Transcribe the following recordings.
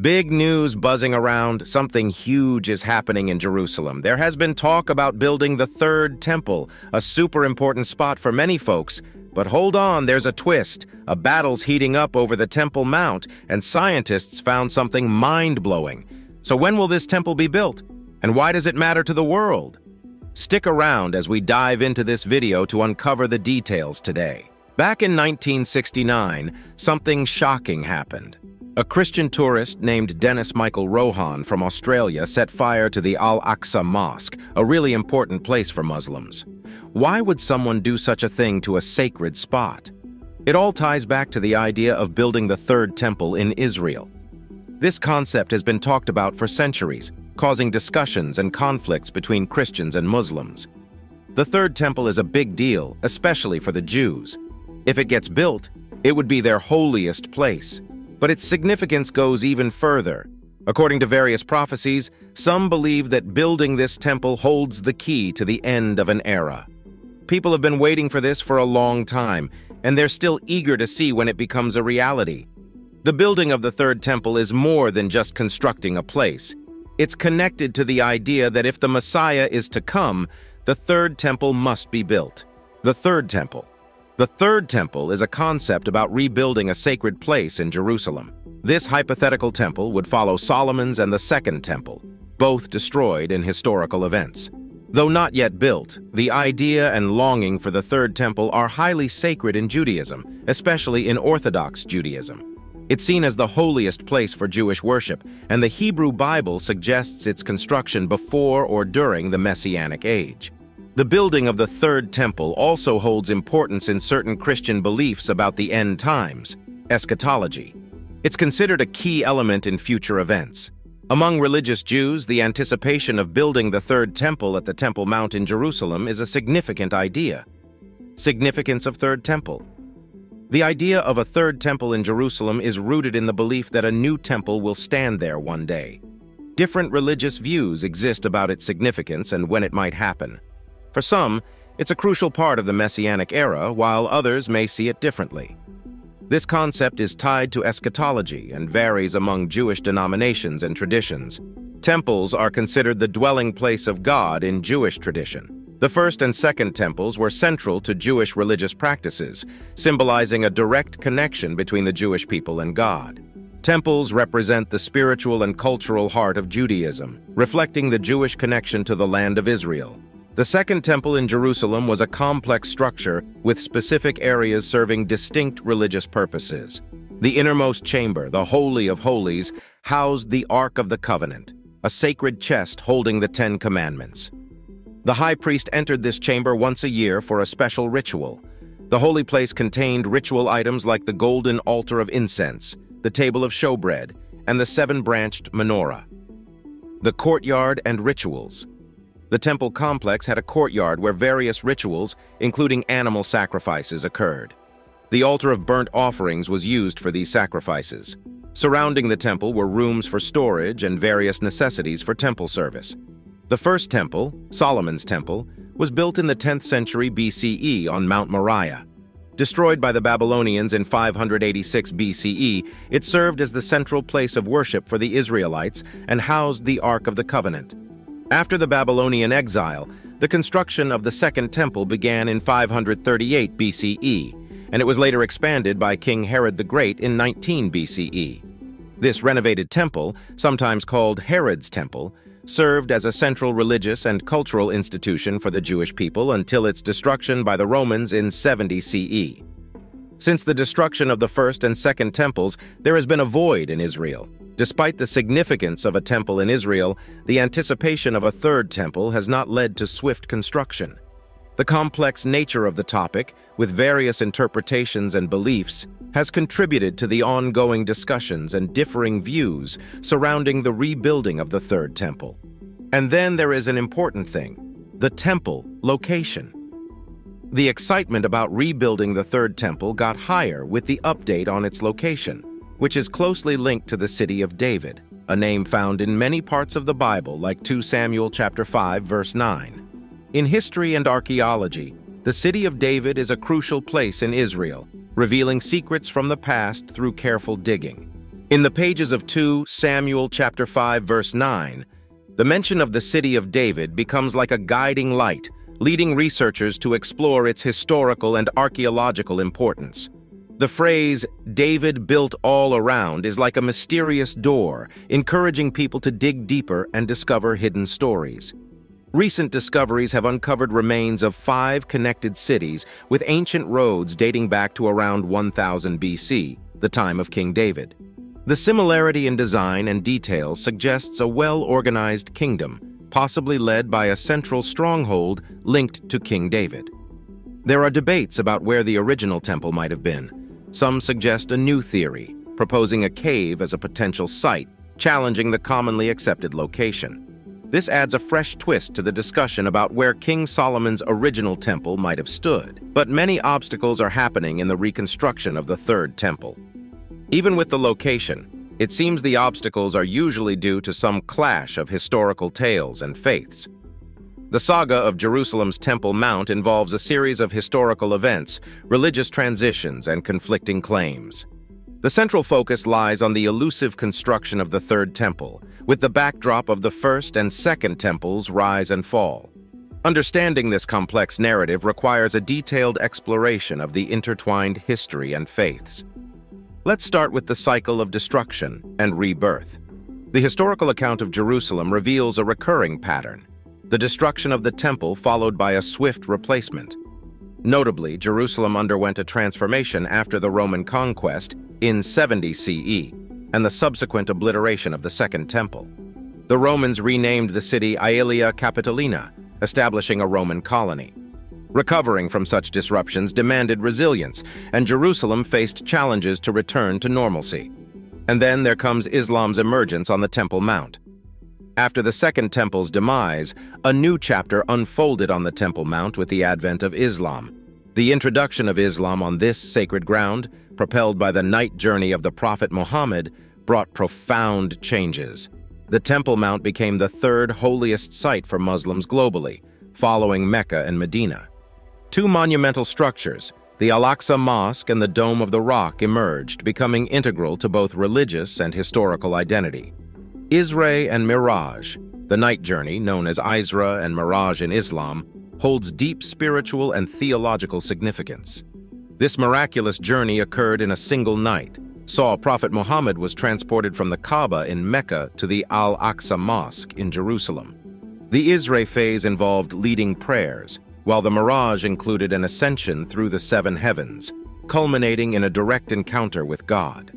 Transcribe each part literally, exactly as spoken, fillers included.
Big news buzzing around. Something huge is happening in Jerusalem. There has been talk about building the Third Temple, a super important spot for many folks. But hold on, there's a twist. A battle's heating up over the Temple Mount, and scientists found something mind-blowing. So when will this temple be built? And why does it matter to the world? Stick around as we dive into this video to uncover the details today. Back in nineteen sixty-nine, something shocking happened. A Christian tourist named Dennis Michael Rohan from Australia set fire to the Al-Aqsa Mosque, a really important place for Muslims. Why would someone do such a thing to a sacred spot? It all ties back to the idea of building the Third Temple in Israel. This concept has been talked about for centuries, causing discussions and conflicts between Christians and Muslims. The Third Temple is a big deal, especially for the Jews. If it gets built, it would be their holiest place. But its significance goes even further. According to various prophecies, some believe that building this temple holds the key to the end of an era. People have been waiting for this for a long time, and they're still eager to see when it becomes a reality. The building of the Third Temple is more than just constructing a place. It's connected to the idea that if the Messiah is to come, the Third Temple must be built. The Third Temple. The Third Temple is a concept about rebuilding a sacred place in Jerusalem. This hypothetical temple would follow Solomon's and the Second Temple, both destroyed in historical events. Though not yet built, the idea and longing for the Third Temple are highly sacred in Judaism, especially in Orthodox Judaism. It's seen as the holiest place for Jewish worship, and the Hebrew Bible suggests its construction before or during the Messianic Age. The building of the Third Temple also holds importance in certain Christian beliefs about the end times, eschatology. It's considered a key element in future events. Among religious Jews, the anticipation of building the Third Temple at the Temple Mount in Jerusalem is a significant idea. Significance of Third Temple. The idea of a Third Temple in Jerusalem is rooted in the belief that a new temple will stand there one day. Different religious views exist about its significance and when it might happen. For some, it's a crucial part of the Messianic era, while others may see it differently. This concept is tied to eschatology and varies among Jewish denominations and traditions. Temples are considered the dwelling place of God in Jewish tradition. The first and second temples were central to Jewish religious practices, symbolizing a direct connection between the Jewish people and God. Temples represent the spiritual and cultural heart of Judaism, reflecting the Jewish connection to the land of Israel. The Second Temple in Jerusalem was a complex structure with specific areas serving distinct religious purposes. The innermost chamber, the Holy of Holies, housed the Ark of the Covenant, a sacred chest holding the Ten Commandments. The high priest entered this chamber once a year for a special ritual. The holy place contained ritual items like the golden altar of incense, the table of showbread, and the seven-branched menorah. The courtyard and rituals. The temple complex had a courtyard where various rituals, including animal sacrifices, occurred. The altar of burnt offerings was used for these sacrifices. Surrounding the temple were rooms for storage and various necessities for temple service. The first temple, Solomon's Temple, was built in the tenth century B C E on Mount Moriah. Destroyed by the Babylonians in five hundred eighty-six B C E, it served as the central place of worship for the Israelites and housed the Ark of the Covenant. After the Babylonian exile, the construction of the Second Temple began in five hundred thirty-eight B C E, and it was later expanded by King Herod the Great in nineteen B C E. This renovated temple, sometimes called Herod's Temple, served as a central religious and cultural institution for the Jewish people until its destruction by the Romans in seventy C E. Since the destruction of the First and Second Temples, there has been a void in Israel. Despite the significance of a temple in Israel, the anticipation of a Third Temple has not led to swift construction. The complex nature of the topic, with various interpretations and beliefs, has contributed to the ongoing discussions and differing views surrounding the rebuilding of the Third Temple. And then there is an important thing: the temple location. The excitement about rebuilding the Third Temple got higher with the update on its location, which is closely linked to the city of David, a name found in many parts of the Bible, like two Samuel chapter five verse nine. In history and archaeology, the city of David is a crucial place in Israel, revealing secrets from the past through careful digging. In the pages of Second Samuel chapter five verse nine, the mention of the city of David becomes like a guiding light, leading researchers to explore its historical and archaeological importance. The phrase, "David built all around," is like a mysterious door, encouraging people to dig deeper and discover hidden stories. Recent discoveries have uncovered remains of five connected cities with ancient roads dating back to around one thousand B C, the time of King David. The similarity in design and detail suggests a well-organized kingdom, possibly led by a central stronghold linked to King David. There are debates about where the original temple might have been. Some suggest a new theory, proposing a cave as a potential site, challenging the commonly accepted location. This adds a fresh twist to the discussion about where King Solomon's original temple might have stood. But many obstacles are happening in the reconstruction of the Third Temple. Even with the location, it seems the obstacles are usually due to some clash of historical tales and faiths. The saga of Jerusalem's Temple Mount involves a series of historical events, religious transitions, and conflicting claims. The central focus lies on the elusive construction of the Third Temple, with the backdrop of the First and Second Temples' rise and fall. Understanding this complex narrative requires a detailed exploration of the intertwined history and faiths. Let's start with the cycle of destruction and rebirth. The historical account of Jerusalem reveals a recurring pattern: the destruction of the temple followed by a swift replacement. Notably, Jerusalem underwent a transformation after the Roman conquest in seventy C E and the subsequent obliteration of the Second Temple. The Romans renamed the city Aelia Capitolina, establishing a Roman colony. Recovering from such disruptions demanded resilience, and Jerusalem faced challenges to return to normalcy. And then there comes Islam's emergence on the Temple Mount. After the Second Temple's demise, a new chapter unfolded on the Temple Mount with the advent of Islam. The introduction of Islam on this sacred ground, propelled by the night journey of the Prophet Muhammad, brought profound changes. The Temple Mount became the third holiest site for Muslims globally, following Mecca and Medina. Two monumental structures, the Al-Aqsa Mosque and the Dome of the Rock, emerged, becoming integral to both religious and historical identity. Isra and Miraj, the night journey known as Isra and Miraj in Islam, holds deep spiritual and theological significance. This miraculous journey occurred in a single night, saw Prophet Muhammad was transported from the Kaaba in Mecca to the Al-Aqsa Mosque in Jerusalem. The Isra phase involved leading prayers, while the Miraj included an ascension through the seven heavens, culminating in a direct encounter with God.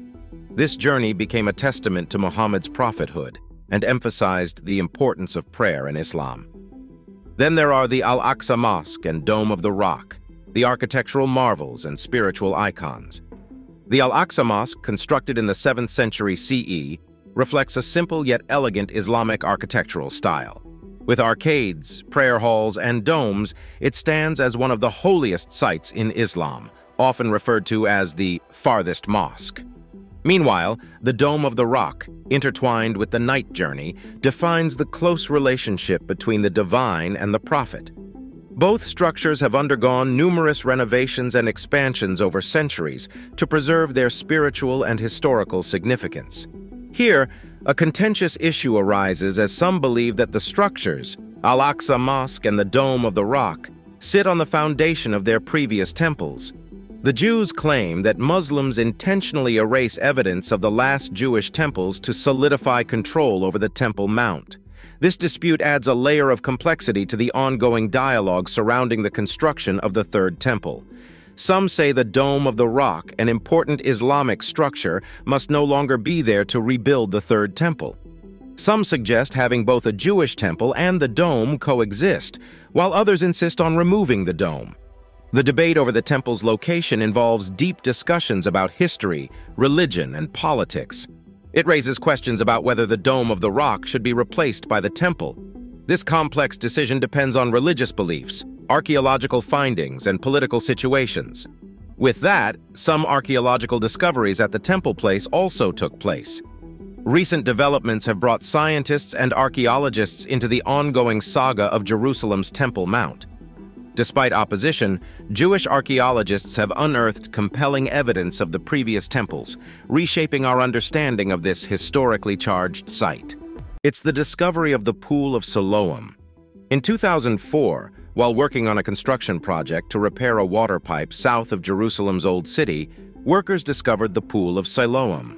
This journey became a testament to Muhammad's prophethood and emphasized the importance of prayer in Islam. Then there are the Al-Aqsa Mosque and Dome of the Rock, the architectural marvels and spiritual icons. The Al-Aqsa Mosque, constructed in the seventh century C E, reflects a simple yet elegant Islamic architectural style. With arcades, prayer halls, and domes, it stands as one of the holiest sites in Islam, often referred to as the farthest mosque. Meanwhile, the Dome of the Rock, intertwined with the night journey, defines the close relationship between the divine and the prophet. Both structures have undergone numerous renovations and expansions over centuries to preserve their spiritual and historical significance. Here, a contentious issue arises as some believe that the structures, Al-Aqsa Mosque and the Dome of the Rock, sit on the foundation of their previous temples. The Jews claim that Muslims intentionally erase evidence of the last Jewish temples to solidify control over the Temple Mount. This dispute adds a layer of complexity to the ongoing dialogue surrounding the construction of the Third Temple. Some say the Dome of the Rock, an important Islamic structure, must no longer be there to rebuild the Third Temple. Some suggest having both a Jewish temple and the dome coexist, while others insist on removing the dome. The debate over the temple's location involves deep discussions about history, religion, and politics. It raises questions about whether the Dome of the Rock should be replaced by the temple. This complex decision depends on religious beliefs, archaeological findings, and political situations. With that, some archaeological discoveries at the temple place also took place. Recent developments have brought scientists and archaeologists into the ongoing saga of Jerusalem's Temple Mount. Despite opposition, Jewish archaeologists have unearthed compelling evidence of the previous temples, reshaping our understanding of this historically charged site. It's the discovery of the Pool of Siloam. In two thousand four, while working on a construction project to repair a water pipe south of Jerusalem's Old City, workers discovered the Pool of Siloam.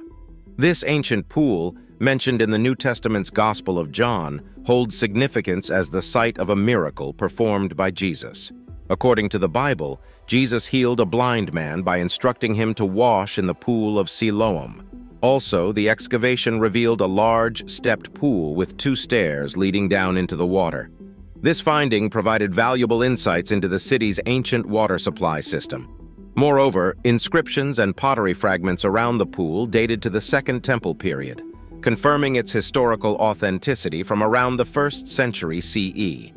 This ancient pool, mentioned in the New Testament's Gospel of John, holds significance as the site of a miracle performed by Jesus. According to the Bible, Jesus healed a blind man by instructing him to wash in the Pool of Siloam. Also, the excavation revealed a large, stepped pool with two stairs leading down into the water. This finding provided valuable insights into the city's ancient water supply system. Moreover, inscriptions and pottery fragments around the pool dated to the Second Temple period, confirming its historical authenticity from around the first century C E.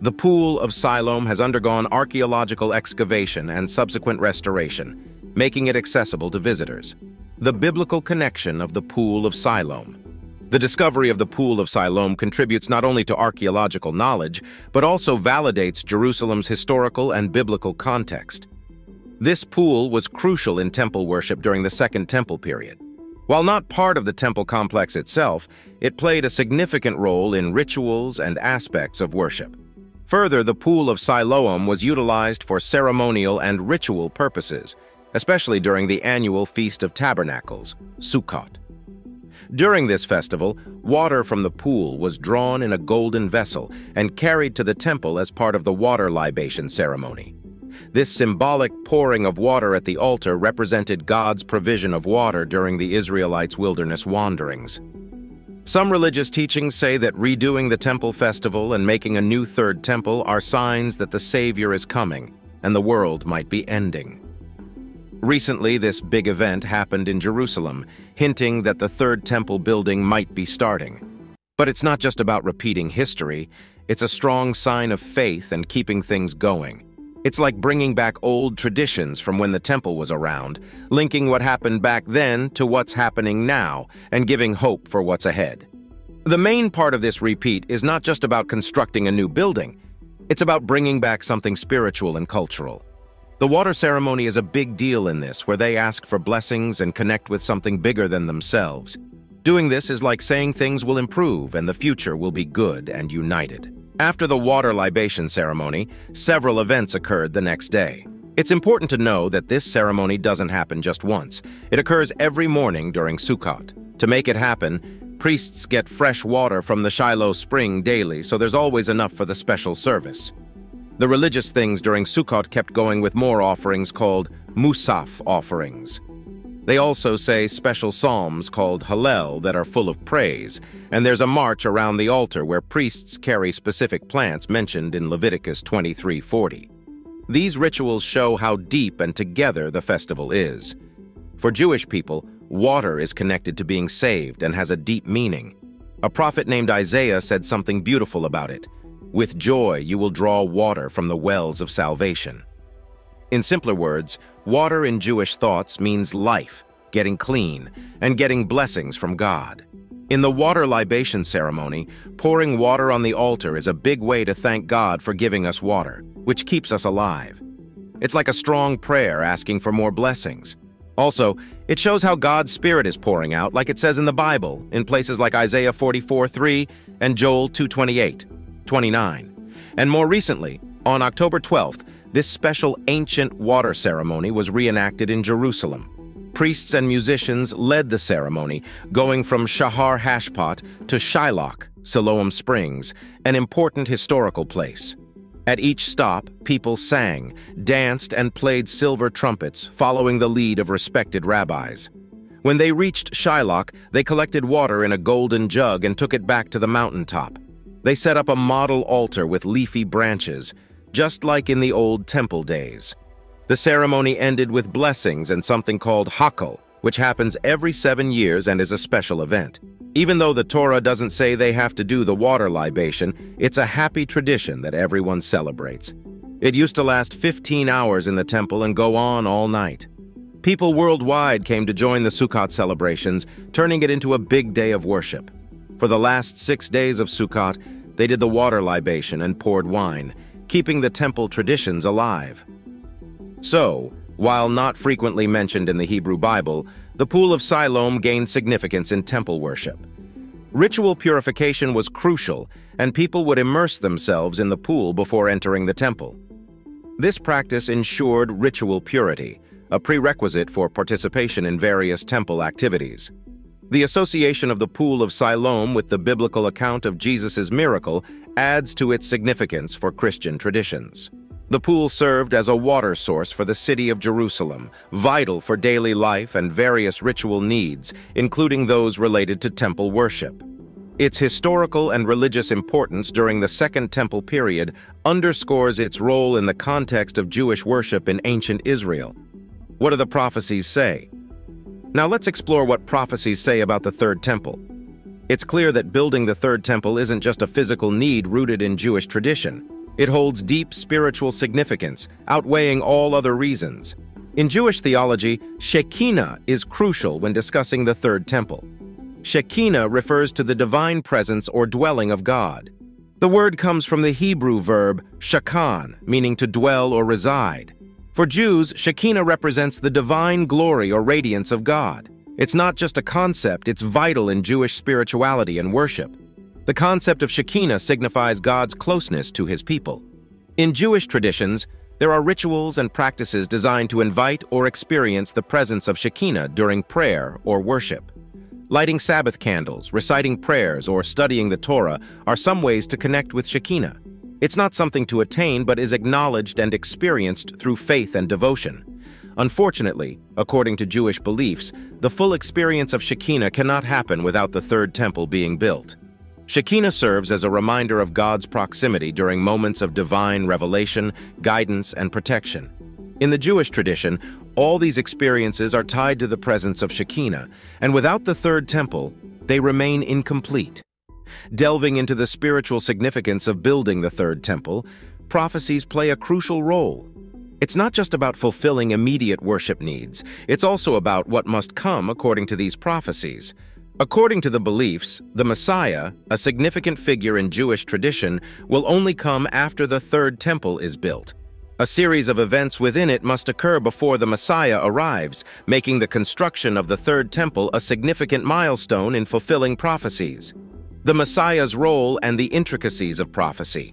The Pool of Siloam has undergone archaeological excavation and subsequent restoration, making it accessible to visitors. The biblical connection of the Pool of Siloam. The discovery of the Pool of Siloam contributes not only to archaeological knowledge, but also validates Jerusalem's historical and biblical context. This pool was crucial in temple worship during the Second Temple period. While not part of the temple complex itself, it played a significant role in rituals and aspects of worship. Further, the Pool of Siloam was utilized for ceremonial and ritual purposes, especially during the annual Feast of Tabernacles, Sukkot. During this festival, water from the pool was drawn in a golden vessel and carried to the temple as part of the water libation ceremony. This symbolic pouring of water at the altar represented God's provision of water during the Israelites' wilderness wanderings. Some religious teachings say that redoing the temple festival and making a new Third Temple are signs that the Savior is coming and the world might be ending. Recently, this big event happened in Jerusalem, hinting that the Third Temple building might be starting. But it's not just about repeating history, it's a strong sign of faith and keeping things going. It's like bringing back old traditions from when the temple was around, linking what happened back then to what's happening now, and giving hope for what's ahead. The main part of this repeat is not just about constructing a new building, it's about bringing back something spiritual and cultural. The water ceremony is a big deal in this, where they ask for blessings and connect with something bigger than themselves. Doing this is like saying things will improve and the future will be good and united. After the water libation ceremony, several events occurred the next day. It's important to know that this ceremony doesn't happen just once. It occurs every morning during Sukkot. To make it happen, priests get fresh water from the Shiloh Spring daily, so there's always enough for the special service. The religious things during Sukkot kept going with more offerings called Musaf offerings. They also say special psalms called Hallel that are full of praise, and there's a march around the altar where priests carry specific plants mentioned in Leviticus twenty-three forty. These rituals show how deep and together the festival is. For Jewish people, water is connected to being saved and has a deep meaning. A prophet named Isaiah said something beautiful about it. With joy you will draw water from the wells of salvation. In simpler words, water in Jewish thoughts means life, getting clean, and getting blessings from God. In the water libation ceremony, pouring water on the altar is a big way to thank God for giving us water, which keeps us alive. It's like a strong prayer asking for more blessings. Also, it shows how God's Spirit is pouring out, like it says in the Bible, in places like Isaiah forty-four three and Joel two twenty-eight, twenty-nine. And more recently, on October twelfth, this special ancient water ceremony was reenacted in Jerusalem. Priests and musicians led the ceremony, going from Shahar Hashpot to Shylock, Siloam Springs, an important historical place. At each stop, people sang, danced, and played silver trumpets, following the lead of respected rabbis. When they reached Shylock, they collected water in a golden jug and took it back to the mountaintop. They set up a model altar with leafy branches, just like in the old temple days. The ceremony ended with blessings and something called Hakhel, which happens every seven years and is a special event. Even though the Torah doesn't say they have to do the water libation, it's a happy tradition that everyone celebrates. It used to last fifteen hours in the temple and go on all night. People worldwide came to join the Sukkot celebrations, turning it into a big day of worship. For the last six days of Sukkot, they did the water libation and poured wine, keeping the temple traditions alive. So, while not frequently mentioned in the Hebrew Bible, the Pool of Siloam gained significance in temple worship. Ritual purification was crucial, and people would immerse themselves in the pool before entering the temple. This practice ensured ritual purity, a prerequisite for participation in various temple activities. The association of the Pool of Siloam with the biblical account of Jesus' miracle adds to its significance for Christian traditions. The pool served as a water source for the city of Jerusalem, vital for daily life and various ritual needs, including those related to temple worship. Its historical and religious importance during the Second Temple period underscores its role in the context of Jewish worship in ancient Israel. What do the prophecies say? Now let's explore what prophecies say about the Third Temple. It's clear that building the Third Temple isn't just a physical need rooted in Jewish tradition. It holds deep spiritual significance, outweighing all other reasons. In Jewish theology, Shekinah is crucial when discussing the Third Temple. Shekinah refers to the divine presence or dwelling of God. The word comes from the Hebrew verb shakan, meaning to dwell or reside. For Jews, Shekinah represents the divine glory or radiance of God. It's not just a concept, it's vital in Jewish spirituality and worship. The concept of Shekinah signifies God's closeness to his people. In Jewish traditions, there are rituals and practices designed to invite or experience the presence of Shekinah during prayer or worship. Lighting Sabbath candles, reciting prayers, or studying the Torah are some ways to connect with Shekinah. It's not something to attain, but is acknowledged and experienced through faith and devotion. Unfortunately, according to Jewish beliefs, the full experience of Shekinah cannot happen without the Third Temple being built. Shekinah serves as a reminder of God's proximity during moments of divine revelation, guidance, and protection. In the Jewish tradition, all these experiences are tied to the presence of Shekinah, and without the Third Temple, they remain incomplete. Delving into the spiritual significance of building the Third Temple, prophecies play a crucial role. It's not just about fulfilling immediate worship needs, it's also about what must come according to these prophecies. According to the beliefs, the Messiah, a significant figure in Jewish tradition, will only come after the Third Temple is built. A series of events within it must occur before the Messiah arrives, making the construction of the Third Temple a significant milestone in fulfilling prophecies. The Messiah's role and the intricacies of prophecy.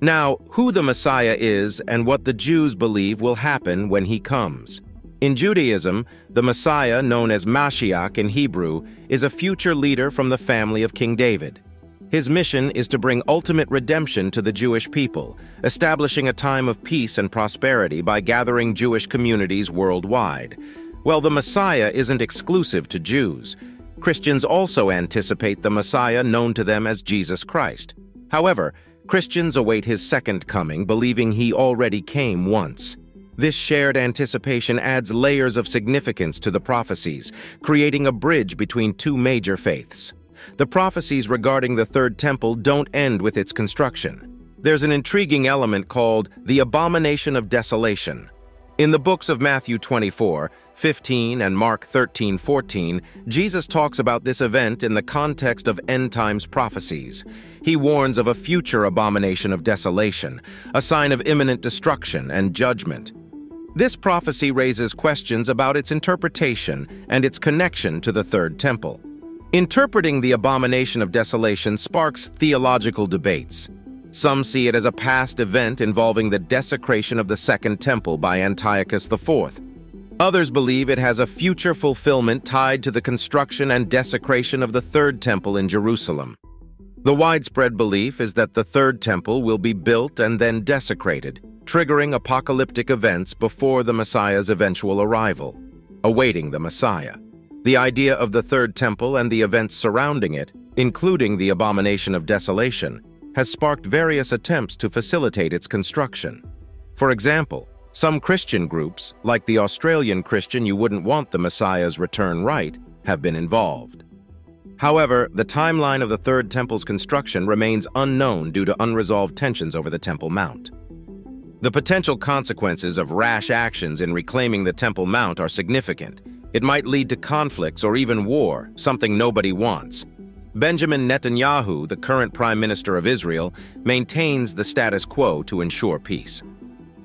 Now, who the Messiah is and what the Jews believe will happen when he comes. In Judaism, the Messiah, known as Mashiach in Hebrew, is a future leader from the family of King David. His mission is to bring ultimate redemption to the Jewish people, establishing a time of peace and prosperity by gathering Jewish communities worldwide. Well, the Messiah isn't exclusive to Jews. Christians also anticipate the Messiah known to them as Jesus Christ. However, Christians await his second coming, believing he already came once. This shared anticipation adds layers of significance to the prophecies, creating a bridge between two major faiths. The prophecies regarding the Third Temple don't end with its construction. There's an intriguing element called the Abomination of Desolation. In the books of Matthew twenty-four fifteen and Mark thirteen fourteen, Jesus talks about this event in the context of end times prophecies. He warns of a future abomination of desolation, a sign of imminent destruction and judgment. This prophecy raises questions about its interpretation and its connection to the Third Temple. Interpreting the abomination of desolation sparks theological debates. Some see it as a past event involving the desecration of the Second Temple by Antiochus the fourth. Others believe it has a future fulfillment tied to the construction and desecration of the Third Temple in Jerusalem. The widespread belief is that the Third Temple will be built and then desecrated, triggering apocalyptic events before the Messiah's eventual arrival, awaiting the Messiah. The idea of the Third Temple and the events surrounding it, including the abomination of desolation, has sparked various attempts to facilitate its construction. For example, some Christian groups, like the Australian Christian You Wouldn't Want the Messiah's Return Right, have been involved. However, the timeline of the Third Temple's construction remains unknown due to unresolved tensions over the Temple Mount. The potential consequences of rash actions in reclaiming the Temple Mount are significant. It might lead to conflicts or even war, something nobody wants. Benjamin Netanyahu, the current Prime Minister of Israel, maintains the status quo to ensure peace.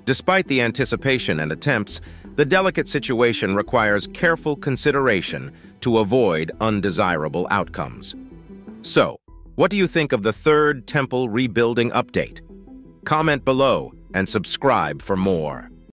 Despite the anticipation and attempts, the delicate situation requires careful consideration to avoid undesirable outcomes. So, what do you think of the Third Temple rebuilding update? Comment below and subscribe for more.